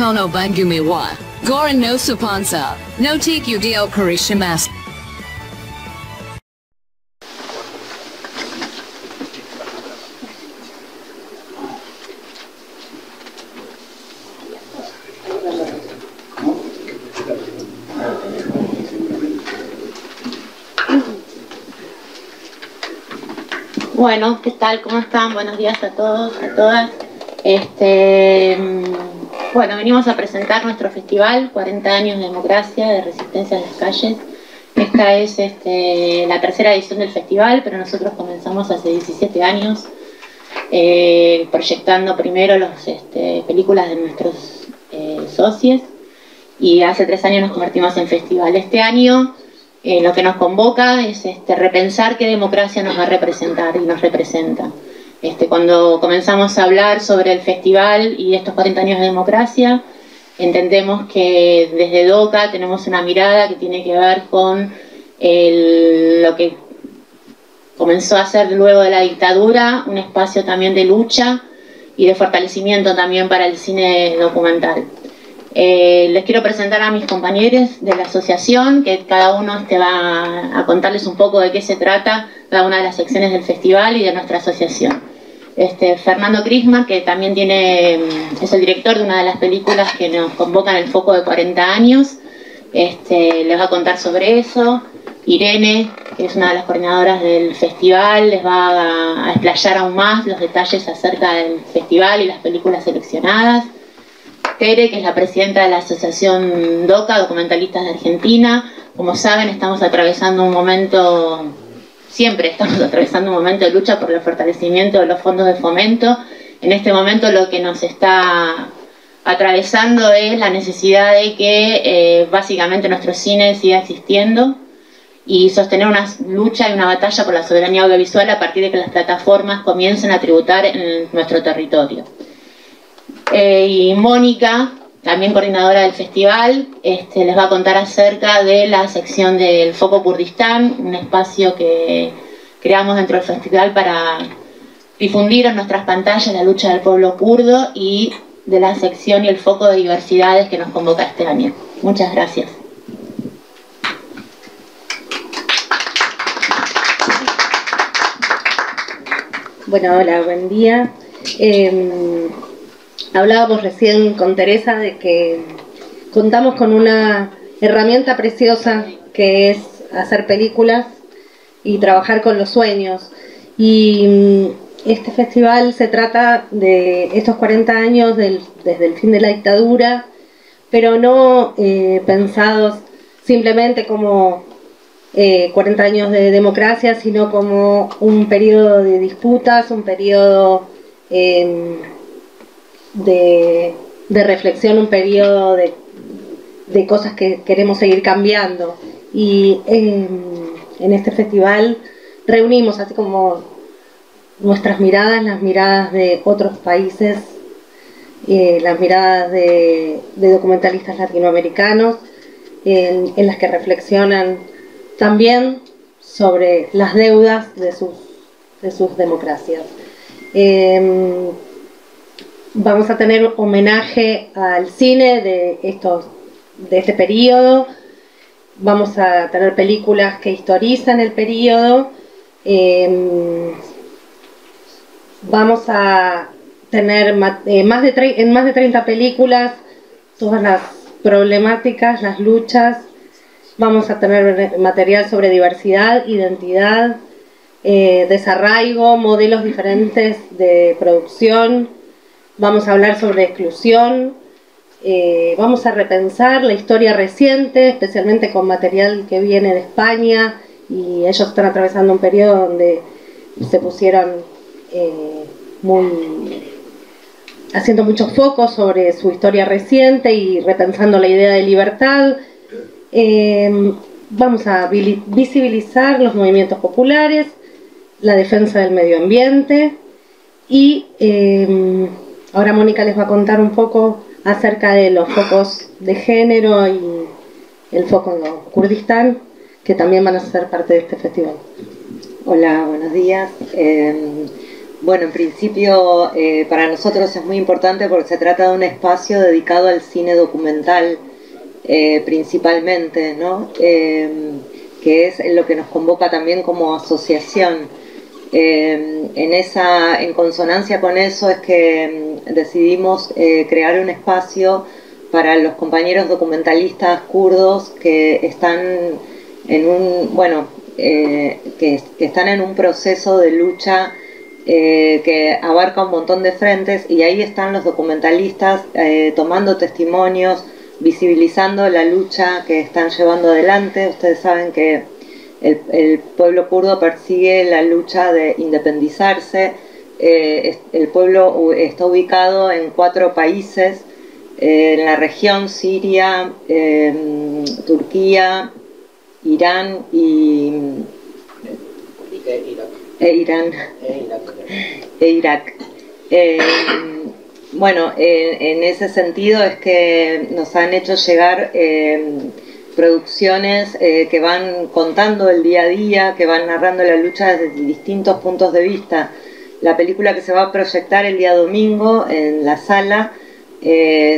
Kono Bangumi wa Goran no Suponsa, no TQ Dio Karishimas. Bueno, ¿qué tal? ¿Cómo están? Buenos días a todos, a todas. Bueno, venimos a presentar nuestro festival, 40 años de democracia, de resistencia en las calles. Esta es la tercera edición del festival, pero nosotros comenzamos hace 17 años proyectando primero las películas de nuestros socios, y hace 3 años nos convertimos en festival. Este año lo que nos convoca es repensar qué democracia nos va a representar y nos representa. Cuando comenzamos a hablar sobre el festival y estos 40 años de democracia, entendemos que desde DOCA tenemos una mirada que tiene que ver con lo que comenzó a ser luego de la dictadura, un espacio también de lucha y de fortalecimiento también para el cine documental. Les quiero presentar a mis compañeros de la asociación, que cada uno va a contarles un poco de qué se trata cada una de las secciones del festival y de nuestra asociación. Fernando Crisma, que también es el director de una de las películas que nos convocan el Foco de 40 años, les va a contar sobre eso. Irene, que es una de las coordinadoras del festival, les va a explayar aún más los detalles acerca del festival y las películas seleccionadas. Tere, que es la presidenta de la asociación DOCA, Documentalistas de Argentina. Como saben, siempre estamos atravesando un momento de lucha por el fortalecimiento de los fondos de fomento. En este momento lo que nos está atravesando es la necesidad de que básicamente nuestro cine siga existiendo y sostener una lucha y una batalla por la soberanía audiovisual a partir de que las plataformas comiencen a tributar en nuestro territorio. Y Mónica, también coordinadora del festival, les va a contar acerca de la sección del Foco Kurdistán, un espacio que creamos dentro del festival para difundir en nuestras pantallas la lucha del pueblo kurdo, y de la sección y el Foco de diversidades que nos convoca este año. Muchas gracias. Bueno, hola, buen día. Hablábamos recién con Teresa de que contamos con una herramienta preciosa que es hacer películas y trabajar con los sueños. Y este festival se trata de estos 40 años desde el fin de la dictadura, pero no pensados simplemente como 40 años de democracia, sino como un periodo de disputas, un periodo de reflexión, un periodo de cosas que queremos seguir cambiando. Y en este festival reunimos así como nuestras miradas, las miradas de otros países, las miradas de documentalistas latinoamericanos, en las que reflexionan también sobre las deudas de sus democracias. Vamos a tener homenaje al cine de este periodo. Vamos a tener películas que historizan el periodo. Vamos a tener en más de 30 películas todas las problemáticas, las luchas. Vamos a tener material sobre diversidad, identidad, desarraigo, modelos diferentes de producción. Vamos a hablar sobre exclusión, vamos a repensar la historia reciente, especialmente con material que viene de España, y ellos están atravesando un periodo donde se pusieron haciendo mucho foco sobre su historia reciente y repensando la idea de libertad. Vamos a visibilizar los movimientos populares, la defensa del medio ambiente, y ahora Mónica les va a contar un poco acerca de los focos de género y el foco en Kurdistán, que también van a ser parte de este festival. Hola, buenos días. Bueno, en principio para nosotros es muy importante porque se trata de un espacio dedicado al cine documental principalmente, ¿no? Que es lo que nos convoca también como asociación. En consonancia con eso es que decidimos crear un espacio para los compañeros documentalistas kurdos que están en un, que están en un proceso de lucha que abarca un montón de frentes, y ahí están los documentalistas tomando testimonios, visibilizando la lucha que están llevando adelante. Ustedes saben que el pueblo kurdo persigue la lucha de independizarse. El pueblo está ubicado en 4 países, en la región: Siria, Turquía, Irán y Irak. Bueno, en ese sentido es que nos han hecho llegar producciones que van contando el día a día, que van narrando la lucha desde distintos puntos de vista. La película que se va a proyectar el día domingo en la sala, la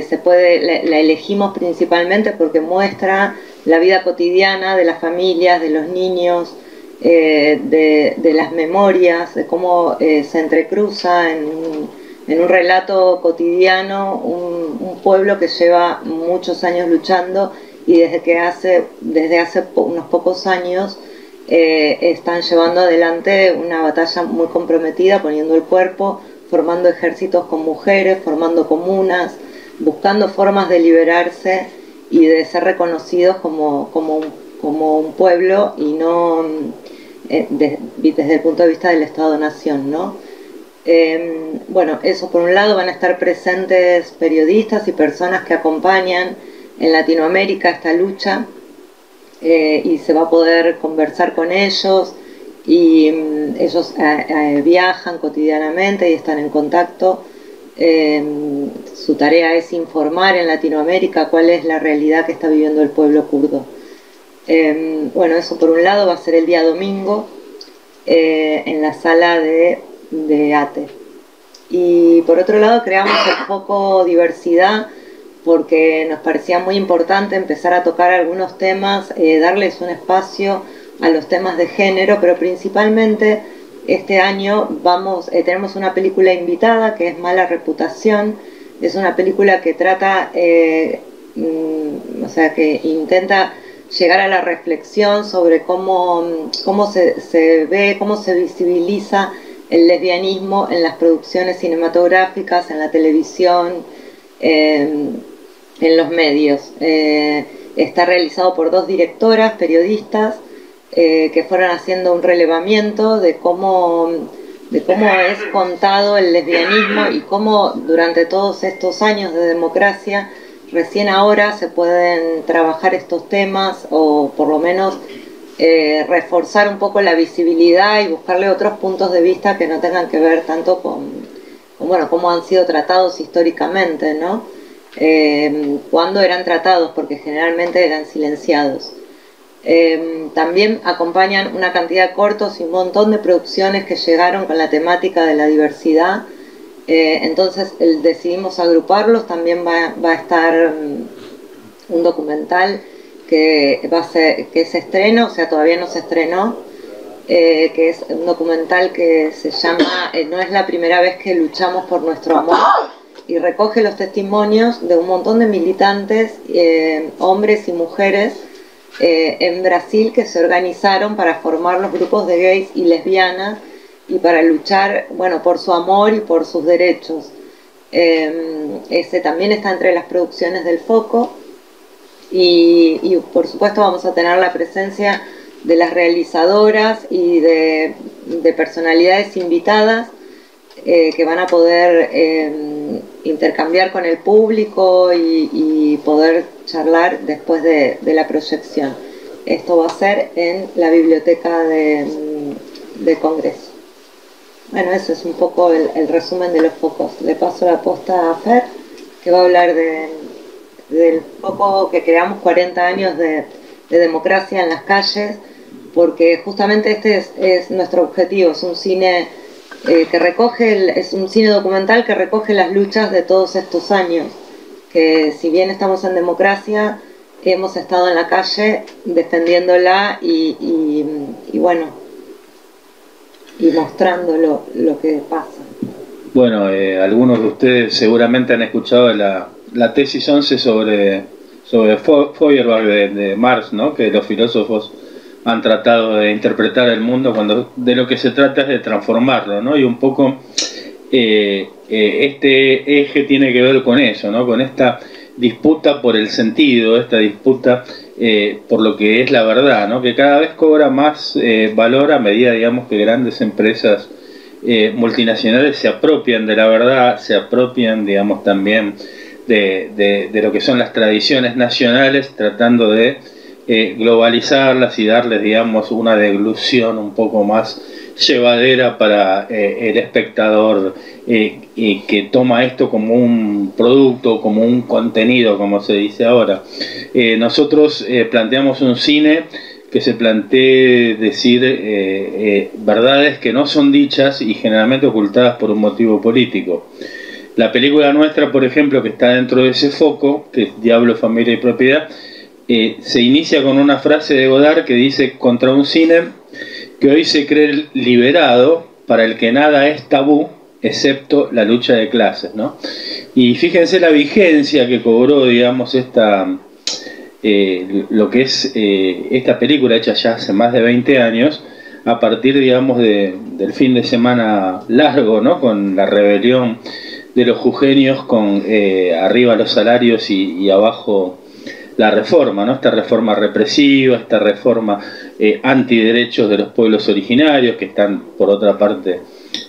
elegimos principalmente porque muestra la vida cotidiana de las familias, de los niños, de las memorias, de cómo se entrecruza en un relato cotidiano un pueblo que lleva muchos años luchando, y desde hace unos pocos años están llevando adelante una batalla muy comprometida, poniendo el cuerpo, formando ejércitos con mujeres, formando comunas, buscando formas de liberarse y de ser reconocidos como un pueblo, y no desde el punto de vista del Estado-Nación, ¿no? Bueno, eso por un lado. Van a estar presentes periodistas y personas que acompañan en Latinoamérica esta lucha, y se va a poder conversar con ellos, y ellos viajan cotidianamente y están en contacto. Su tarea es informar en Latinoamérica cuál es la realidad que está viviendo el pueblo kurdo. Bueno, eso por un lado va a ser el día domingo en la sala de ATE. Y por otro lado creamos el Foco Diversidad porque nos parecía muy importante empezar a tocar algunos temas, darles un espacio a los temas de género, pero principalmente este año tenemos una película invitada que es Mala Reputación. Es una película que trata, que intenta llegar a la reflexión sobre cómo se visibiliza el lesbianismo en las producciones cinematográficas, en la televisión, en los medios. Está realizado por 2 directoras, periodistas, que fueron haciendo un relevamiento de cómo es contado el lesbianismo y cómo durante todos estos años de democracia recién ahora se pueden trabajar estos temas, o por lo menos reforzar un poco la visibilidad y buscarle otros puntos de vista que no tengan que ver tanto con cómo han sido tratados históricamente, ¿no? Cuándo eran tratados, porque generalmente eran silenciados. También acompañan una cantidad de cortos y un montón de producciones que llegaron con la temática de la diversidad. Entonces decidimos agruparlos. También va a estar un documental que se estrena, o sea, todavía no se estrenó, que es un documental que se llama No es la primera vez que luchamos por nuestro amor, y recoge los testimonios de un montón de militantes, hombres y mujeres, en Brasil, que se organizaron para formar los grupos de gays y lesbianas y para luchar, bueno, por su amor y por sus derechos. Ese también está entre las producciones del Foco, y por supuesto vamos a tener la presencia de las realizadoras y de personalidades invitadas que van a poder intercambiar con el público y poder charlar después de la proyección. Esto va a ser en la Biblioteca del Congreso. Bueno, ese es un poco el resumen de los focos. Le paso la posta a Fer, que va a hablar del foco que creamos, 40 años de democracia en las calles, porque justamente este es nuestro objetivo. Es un cine que recoge, es un cine documental que recoge las luchas de todos estos años, que si bien estamos en democracia, hemos estado en la calle defendiéndola y bueno, y mostrando lo que pasa. Bueno, algunos de ustedes seguramente han escuchado la tesis 11 sobre Feuerbach de Marx, ¿no? Que los filósofos han tratado de interpretar el mundo cuando de lo que se trata es de transformarlo, ¿no? Y un poco este eje tiene que ver con eso, ¿no? Con esta disputa por el sentido, esta disputa por lo que es la verdad, ¿no? Que cada vez cobra más valor a medida, digamos, que grandes empresas multinacionales se apropian de la verdad, se apropian, digamos, también de lo que son las tradiciones nacionales, tratando de globalizarlas y darles, digamos, una deglución un poco más llevadera para el espectador que toma esto como un producto, como un contenido, como se dice ahora. Nosotros planteamos un cine que se plantee decir verdades que no son dichas y generalmente ocultadas por un motivo político. La película nuestra, por ejemplo, que está dentro de ese foco, que es Diablo, Familia y Propiedad, se inicia con una frase de Godard que dice: contra un cine que hoy se cree liberado, para el que nada es tabú excepto la lucha de clases, ¿no? Y fíjense la vigencia que cobró, digamos, lo que es esta película, hecha ya hace más de 20 años, a partir, digamos, del fin de semana largo, ¿no? Con la rebelión de los jujeños, con arriba los salarios y abajo la reforma, ¿no? Esta reforma represiva, esta reforma antiderechos de los pueblos originarios, que están, por otra parte,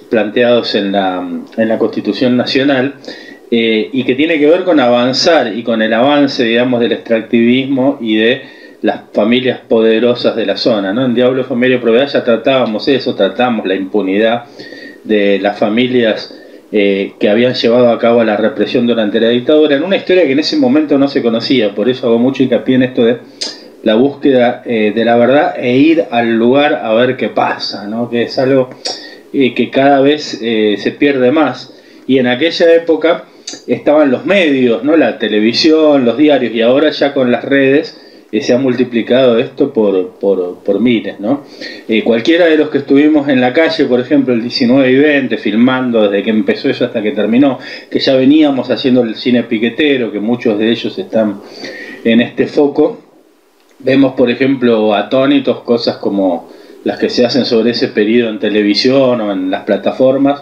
planteados en la Constitución Nacional, y que tiene que ver con avanzar y con el avance, digamos, del extractivismo y de las familias poderosas de la zona, ¿no? En Diablo, Familia y Propiedad ya tratábamos eso, tratamos la impunidad de las familias que habían llevado a cabo la represión durante la dictadura, en una historia que en ese momento no se conocía. Por eso hago mucho hincapié en esto de la búsqueda de la verdad e ir al lugar a ver qué pasa, ¿no? Que es algo que cada vez se pierde más. Y en aquella época estaban los medios, ¿no? La televisión, los diarios, y ahora ya con las redes se ha multiplicado esto por miles, ¿no? Cualquiera de los que estuvimos en la calle, por ejemplo, el 19 y 20, filmando desde que empezó eso hasta que terminó, que ya veníamos haciendo el cine piquetero, que muchos de ellos están en este foco, vemos, por ejemplo, atónitos cosas como las que se hacen sobre ese periodo en televisión o en las plataformas,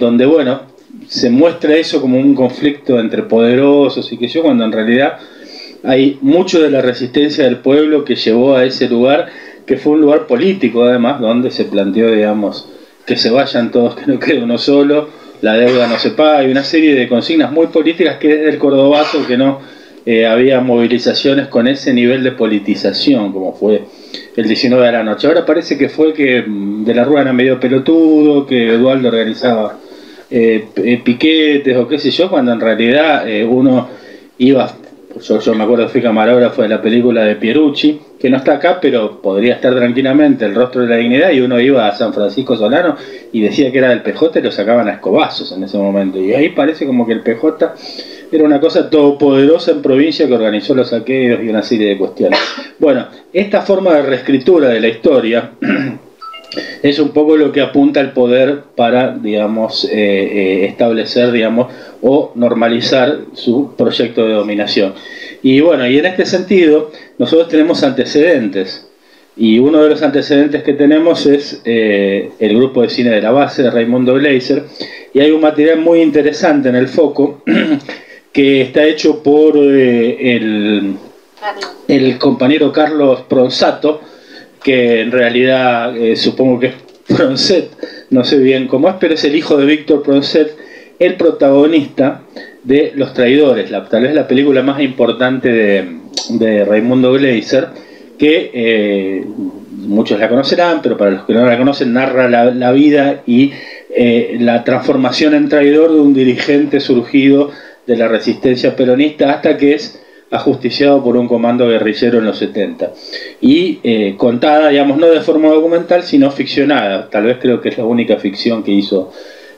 donde, bueno, se muestra eso como un conflicto entre poderosos y que yo, cuando en realidad hay mucho de la resistencia del pueblo que llevó a ese lugar, que fue un lugar político además, donde se planteó, digamos, que se vayan todos, que no quede uno solo, la deuda no se paga, y una serie de consignas muy políticas que desde el cordobazo que no había movilizaciones con ese nivel de politización como fue el 19 de la noche. Ahora parece que fue que de la Ruana medio pelotudo, que Eduardo organizaba piquetes o qué sé yo, cuando en realidad uno iba... Yo me acuerdo, fui camarógrafo de la película de Pierucci, que no está acá, pero podría estar tranquilamente, El rostro de la dignidad, y uno iba a San Francisco Solano y decía que era del PJ y lo sacaban a escobazos en ese momento. Y ahí parece como que el PJ era una cosa todopoderosa en provincia que organizó los saqueos y una serie de cuestiones. Bueno, esta forma de reescritura de la historia es un poco lo que apunta el poder para, digamos, establecer, digamos, o normalizar su proyecto de dominación. Y bueno, y en este sentido, nosotros tenemos antecedentes, y uno de los antecedentes que tenemos es el grupo de Cine de la Base de Raymundo Gleyzer, y hay un material muy interesante en el foco que está hecho por el compañero Carlos Proncet, que en realidad supongo que es Proncet, no sé bien cómo es, pero es el hijo de Víctor Proncet, el protagonista de Los Traidores, tal vez la película más importante de Raymundo Gleyzer, que muchos la conocerán, pero para los que no la conocen, narra la vida y la transformación en traidor de un dirigente surgido de la resistencia peronista hasta que es ajusticiado por un comando guerrillero en los 70. Y contada, digamos, no de forma documental, sino ficcionada. Tal vez creo que es la única ficción que hizo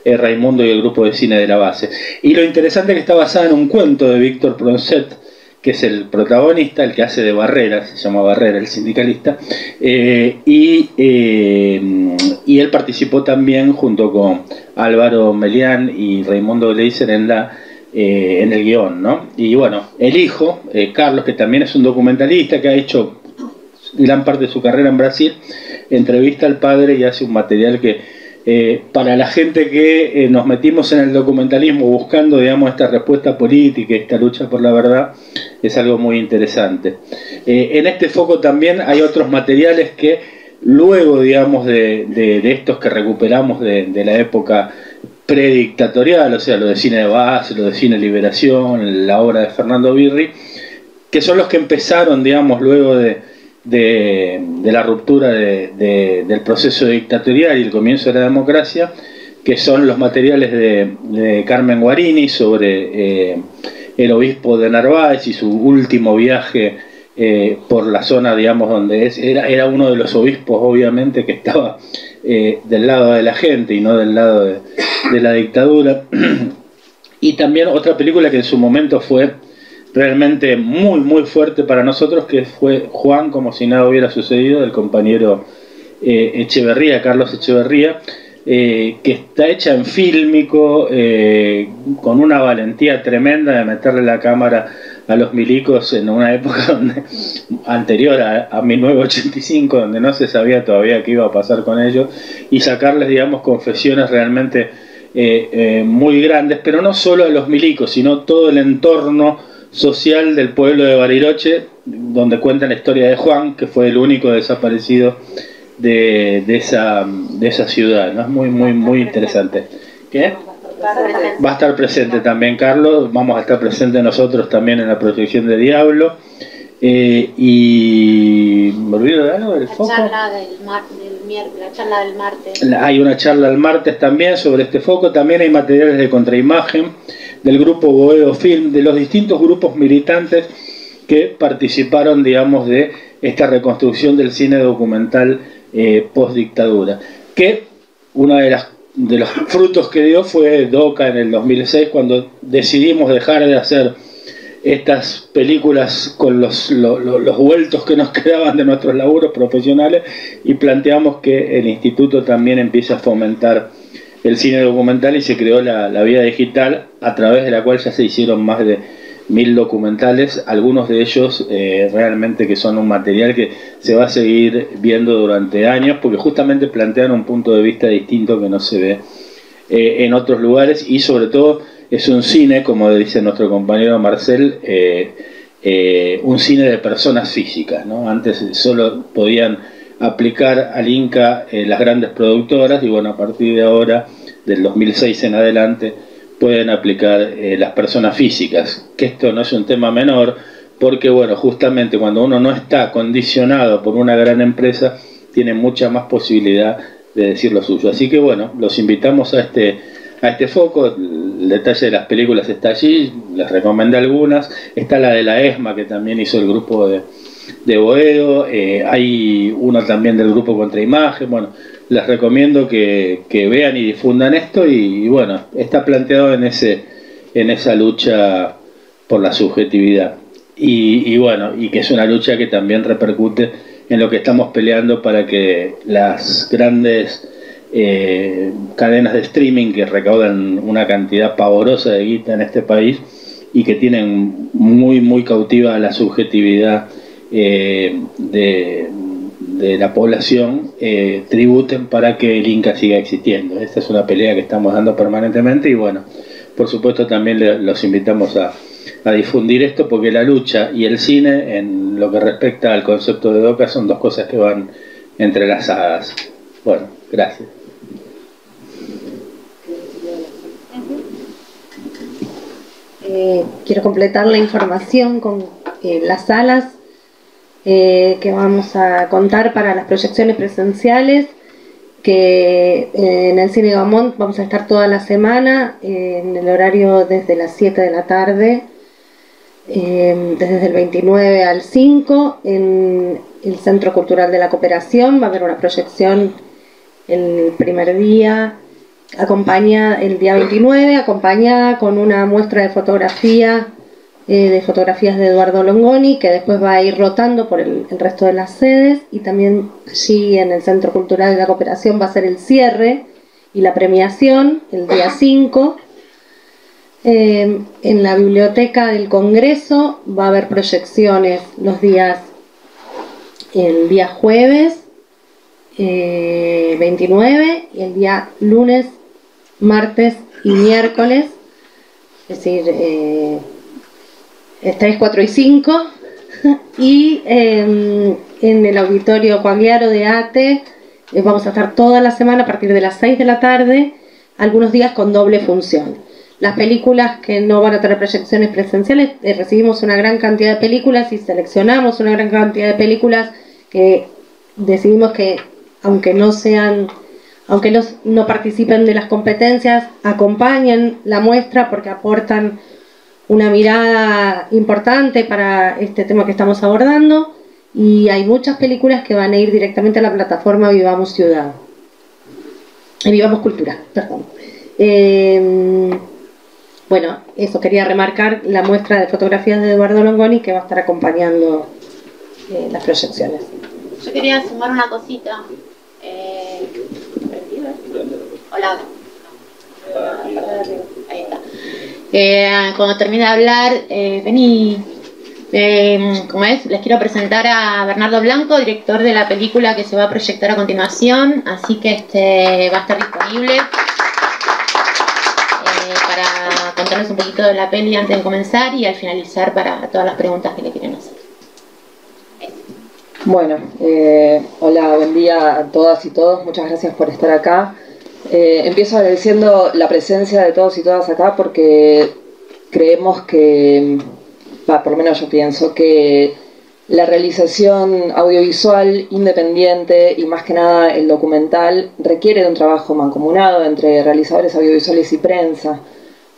Raymundo y el grupo de Cine de la Base. Y lo interesante es que está basada en un cuento de Víctor Proncet, que es el protagonista, el que hace de Barrera, se llama Barrera, el sindicalista, y él participó también junto con Álvaro Melián y Raymundo Gleyzer en el guión, ¿no? Y bueno, el hijo, Carlos, que también es un documentalista, que ha hecho gran parte de su carrera en Brasil, entrevista al padre y hace un material que... para la gente que nos metimos en el documentalismo buscando, digamos, esta respuesta política, esta lucha por la verdad, es algo muy interesante. En este foco también hay otros materiales que luego, digamos, de estos que recuperamos de la época predictatorial, o sea, lo de Cine de Base, lo de Cine Liberación, la obra de Fernando Birri, que son los que empezaron, digamos, luego de la ruptura del proceso dictatorial y el comienzo de la democracia, que son los materiales de Carmen Guarini sobre el obispo de Narváez y su último viaje por la zona, digamos, donde era uno de los obispos, obviamente, que estaba del lado de la gente y no del lado de la dictadura. Y también otra película que en su momento fue realmente muy muy fuerte para nosotros, que fue Juan, como si nada hubiera sucedido, del compañero Echeverría, Carlos Echeverría, que está hecha en fílmico, con una valentía tremenda de meterle la cámara a los milicos en una época donde, anterior a 1985, donde no se sabía todavía qué iba a pasar con ellos, y sacarles, digamos, confesiones realmente muy grandes, pero no solo a los milicos, sino todo el entorno social del pueblo de Bariloche, donde cuentan la historia de Juan, que fue el único desaparecido de esa ciudad, ¿no? Es muy, muy, muy interesante. ¿Qué? Va a estar presente también Carlos, vamos a estar presentes nosotros también en la proyección de Diablo. Y ¿me olvido de algo? ¿El foco? La charla del martes. Hay una charla el martes también sobre este foco. También hay materiales de Contra Imagen, del grupo Boedo Film, de los distintos grupos militantes que participaron, digamos, de esta reconstrucción del cine documental post-dictadura. Que una de los frutos que dio fue DOCA en el 2006, cuando decidimos dejar de hacer estas películas con los vueltos que nos quedaban de nuestros laburos profesionales, y planteamos que el instituto también empiece a fomentar el cine documental, y se creó la vía digital, a través de la cual ya se hicieron más de 1000 documentales, algunos de ellos realmente que son un material que se va a seguir viendo durante años, porque justamente plantean un punto de vista distinto que no se ve en otros lugares, y sobre todo es un cine, como dice nuestro compañero Marcel, un cine de personas físicas, ¿no? Antes solo podían aplicar al Inca las grandes productoras, y bueno, a partir de ahora, del 2006 en adelante, pueden aplicar las personas físicas, que esto no es un tema menor, porque bueno, justamente cuando uno no está condicionado por una gran empresa, tiene mucha más posibilidad de decir lo suyo. Así que bueno, los invitamos a este foco. El detalle de las películas está allí, les recomendé algunas. Está la de la ESMA, que también hizo el grupo de Boedo, hay uno también del grupo Contra Imagen. Bueno, les recomiendo que vean y difundan esto, y bueno, está planteado en esa lucha por la subjetividad, y bueno, y que es una lucha que también repercute en lo que estamos peleando para que las grandes cadenas de streaming, que recaudan una cantidad pavorosa de guita en este país y que tienen muy muy cautiva la subjetividad de la población, tributen para que el Inca siga existiendo. Esta es una pelea que estamos dando permanentemente, y bueno, por supuesto también los invitamos a difundir esto, porque la lucha y el cine, en lo que respecta al concepto de DOCA, son dos cosas que van entrelazadas. Bueno, gracias. Quiero completar la información con las salas que vamos a contar para las proyecciones presenciales, que en el Cine Gamont vamos a estar toda la semana en el horario desde las 7 de la tarde desde el 29 al 5 en el Centro Cultural de la Cooperación. Va a haber una proyección el primer día, el día 29, acompañada con una muestra de fotografía, de fotografías de Eduardo Longoni, que después va a ir rotando por el resto de las sedes. Y también allí en el Centro Cultural de la Cooperación va a ser el cierre y la premiación el día 5. En la Biblioteca del Congreso va a haber proyecciones los días, el día jueves 29 y el día lunes, martes y miércoles, es decir, 3, 4 y 5. Y en el auditorio Pagliaro de ATE vamos a estar toda la semana a partir de las 6 de la tarde, algunos días con doble función. Las películas que no van a tener proyecciones presenciales, recibimos una gran cantidad de películas y seleccionamos una gran cantidad de películas que decidimos que, aunque no sean, aunque no participen de las competencias, acompañen la muestra porque aportan una mirada importante para este tema que estamos abordando. Y hay muchas películas que van a ir directamente a la plataforma Vivamos Ciudad, Vivamos Cultura, perdón. Bueno, eso, quería remarcar la muestra de fotografías de Eduardo Longoni que va a estar acompañando las proyecciones. Yo quería sumar una cosita. Hola. Ahí está. Cuando termine de hablar, vení. Como es, les quiero presentar a Bernardo Blanco, director de la película que se va a proyectar a continuación. Así que va a estar disponible. Para contarles un poquito de la peli antes de comenzar y al finalizar para todas las preguntas que le quieren hacer. Bueno, hola, buen día a todas y todos, muchas gracias por estar acá. Empiezo agradeciendo la presencia de todos y todas acá porque creemos que, por lo menos yo pienso, que la realización audiovisual independiente y más que nada el documental requiere de un trabajo mancomunado entre realizadores audiovisuales y prensa,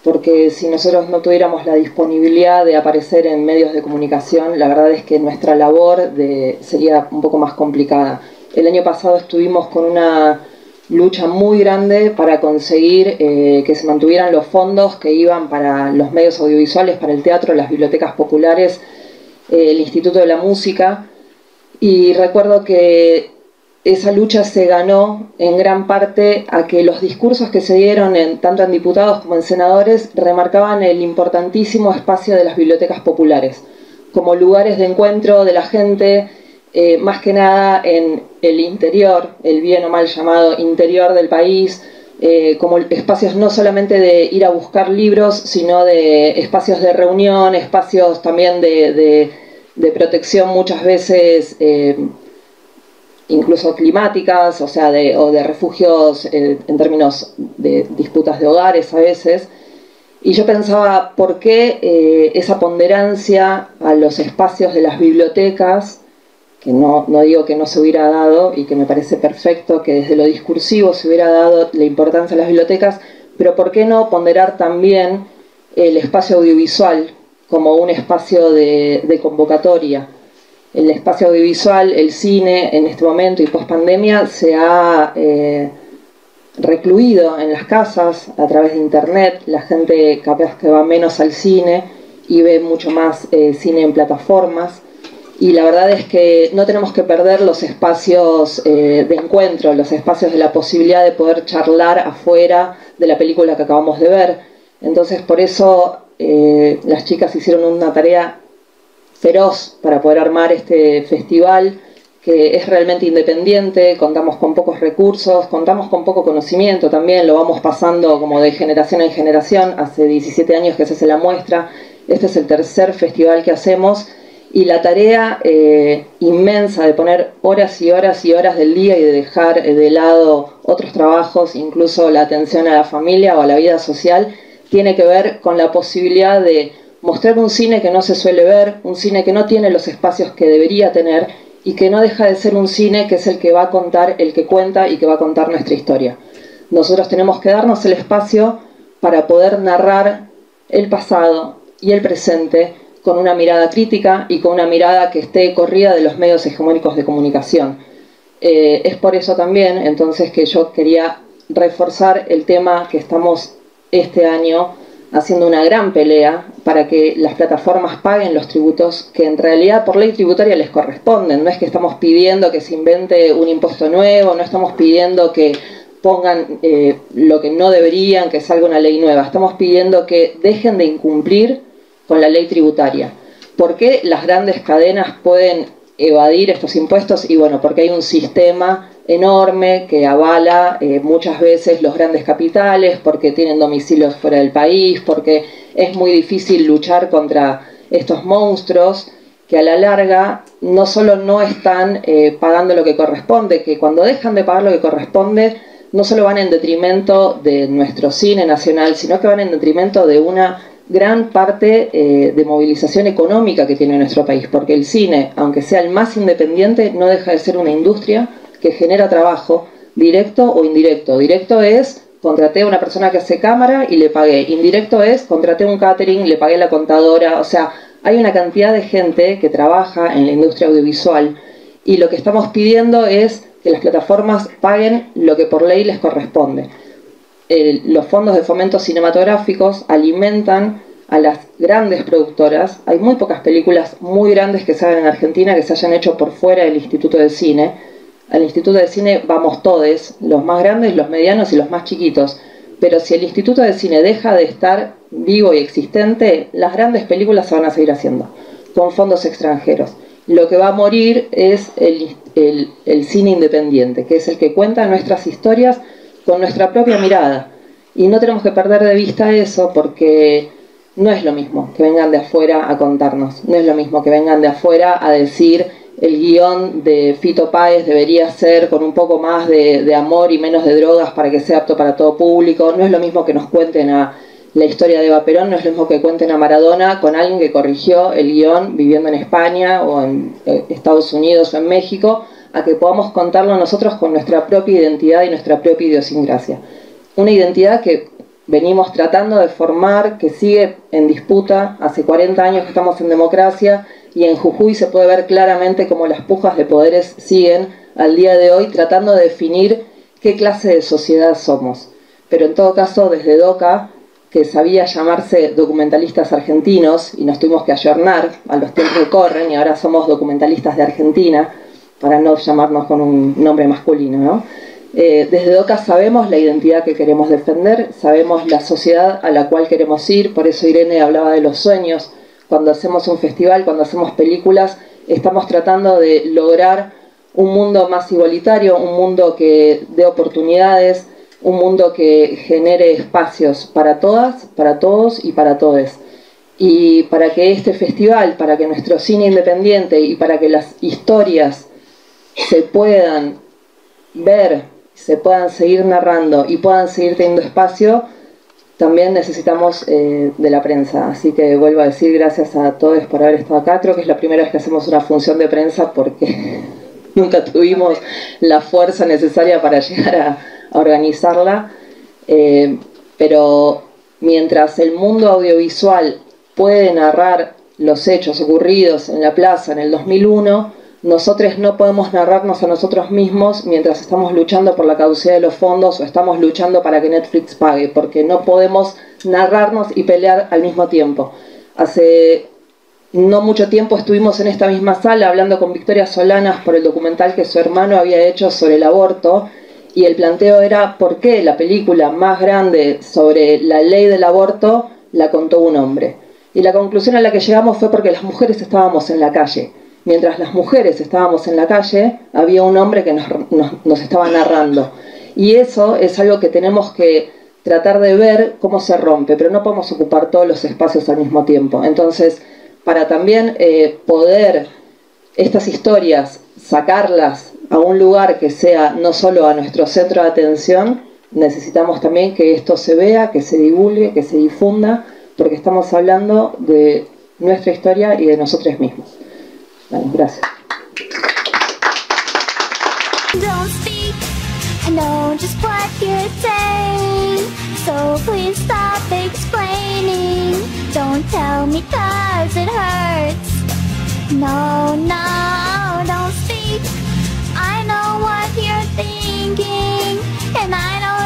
porque si nosotros no tuviéramos la disponibilidad de aparecer en medios de comunicación, la verdad es que nuestra labor sería un poco más complicada. El año pasado estuvimos con una lucha muy grande para conseguir que se mantuvieran los fondos que iban para los medios audiovisuales, para el teatro, las bibliotecas populares, el Instituto de la Música, y recuerdo que esa lucha se ganó en gran parte a que los discursos que se dieron tanto en diputados como en senadores remarcaban el importantísimo espacio de las bibliotecas populares como lugares de encuentro de la gente, más que nada en el interior, el bien o mal llamado interior del país, como espacios no solamente de ir a buscar libros, sino de espacios de reunión, espacios también de protección muchas veces, incluso climáticas, o sea, de refugios en términos de disputas de hogares a veces. Y yo pensaba, ¿por qué esa ponderancia a los espacios de las bibliotecas? Que no digo que no se hubiera dado y que me parece perfecto que desde lo discursivo se hubiera dado la importancia de las bibliotecas, pero ¿por qué no ponderar también el espacio audiovisual como un espacio de convocatoria? El espacio audiovisual, el cine, en este momento y post-pandemia, se ha recluido en las casas a través de internet. La gente capaz que va menos al cine y ve mucho más cine en plataformas. Y la verdad es que no tenemos que perder los espacios de encuentro, los espacios de la posibilidad de poder charlar afuera de la película que acabamos de ver. Entonces, por eso las chicas hicieron una tarea feroz para poder armar este festival, que es realmente independiente. Contamos con pocos recursos, contamos con poco conocimiento también, lo vamos pasando como de generación en generación. Hace 17 años que se hace la muestra, este es el tercer festival que hacemos. Y la tarea inmensa de poner horas y horas y horas del día y de dejar de lado otros trabajos, incluso la atención a la familia o a la vida social, tiene que ver con la posibilidad de mostrar un cine que no se suele ver, un cine que no tiene los espacios que debería tener y que no deja de ser un cine que es el que va a contar, el que cuenta y que va a contar nuestra historia. Nosotros tenemos que darnos el espacio para poder narrar el pasado y el presente, con una mirada crítica y con una mirada que esté corrida de los medios hegemónicos de comunicación. Es por eso también, entonces, que yo quería reforzar el tema que estamos este año haciendo una gran pelea para que las plataformas paguen los tributos que en realidad por ley tributaria les corresponden. No es que estamos pidiendo que se invente un impuesto nuevo, no estamos pidiendo que pongan lo que no deberían, que salga una ley nueva. Estamos pidiendo que dejen de incumplir con la ley tributaria. ¿Por qué las grandes cadenas pueden evadir estos impuestos? Y bueno, porque hay un sistema enorme que avala muchas veces los grandes capitales, porque tienen domicilios fuera del país, porque es muy difícil luchar contra estos monstruos que a la larga no solo no están pagando lo que corresponde, que cuando dejan de pagar lo que corresponde no solo van en detrimento de nuestro cine nacional, sino que van en detrimento de una gran parte de movilización económica que tiene nuestro país, porque el cine, aunque sea el más independiente, no deja de ser una industria que genera trabajo directo o indirecto. Directo es, contraté a una persona que hace cámara y le pagué. Indirecto es, contraté un catering, le pagué la contadora. O sea, hay una cantidad de gente que trabaja en la industria audiovisual y lo que estamos pidiendo es que las plataformas paguen lo que por ley les corresponde. Los fondos de fomento cinematográficos alimentan a las grandes productoras. Hay muy pocas películas muy grandes que se hagan en Argentina que se hayan hecho por fuera del Instituto de Cine. Al Instituto de Cine vamos todos, los más grandes, los medianos y los más chiquitos. Pero si el Instituto de Cine deja de estar vivo y existente, las grandes películas se van a seguir haciendo con fondos extranjeros. Lo que va a morir es el cine independiente, que es el que cuenta nuestras historias con nuestra propia mirada. Y no tenemos que perder de vista eso, porque no es lo mismo que vengan de afuera a contarnos. No es lo mismo que vengan de afuera a decir: el guión de Fito Páez debería ser con un poco más de amor y menos de drogas para que sea apto para todo público. No es lo mismo que nos cuenten a la historia de Eva Perón, no es lo mismo que cuenten a Maradona con alguien que corrigió el guión viviendo en España o en Estados Unidos o en México, a que podamos contarlo nosotros con nuestra propia identidad y nuestra propia idiosincrasia. Una identidad que venimos tratando de formar, que sigue en disputa. Hace 40 años que estamos en democracia, y en Jujuy se puede ver claramente cómo las pujas de poderes siguen al día de hoy tratando de definir qué clase de sociedad somos. Pero en todo caso, desde DOCA, que sabía llamarse Documentalistas Argentinos, y nos tuvimos que ayornar a los tiempos que corren, y ahora somos Documentalistas de Argentina, para no llamarnos con un nombre masculino, ¿no? Desde DOCA sabemos la identidad que queremos defender, sabemos la sociedad a la cual queremos ir. Por eso Irene hablaba de los sueños. Cuando hacemos un festival, cuando hacemos películas, estamos tratando de lograr un mundo más igualitario, un mundo que dé oportunidades, un mundo que genere espacios para todas, para todos y para todes. Y para que este festival, para que nuestro cine independiente y para que las historias se puedan ver, se puedan seguir narrando y puedan seguir teniendo espacio, también necesitamos de la prensa. Así que vuelvo a decir gracias a todos por haber estado acá. Creo que es la primera vez que hacemos una función de prensa, porque nunca tuvimos la fuerza necesaria para llegar a organizarla. Pero mientras el mundo audiovisual puede narrar los hechos ocurridos en la plaza en el 2001, nosotros no podemos narrarnos a nosotros mismos mientras estamos luchando por la caducidad de los fondos o estamos luchando para que Netflix pague, porque no podemos narrarnos y pelear al mismo tiempo. Hace no mucho tiempo estuvimos en esta misma sala hablando con Victoria Solanas por el documental que su hermano había hecho sobre el aborto, y el planteo era: ¿por qué la película más grande sobre la ley del aborto la contó un hombre? Y la conclusión a la que llegamos fue porque las mujeres estábamos en la calle. Mientras las mujeres estábamos en la calle, había un hombre que nos estaba narrando. Y eso es algo que tenemos que tratar de ver cómo se rompe, pero no podemos ocupar todos los espacios al mismo tiempo. Entonces, para también poder estas historias, sacarlas a un lugar que sea no solo a nuestro centro de atención, necesitamos también que esto se vea, que se divulgue, que se difunda, porque estamos hablando de nuestra historia y de nosotros mismos. Vale, gracias. Don't speak, I know just what you're saying, so please stop explaining, don't tell me. vomitas, it hurts. No, no, don't speak. I know what you're thinking, and I don't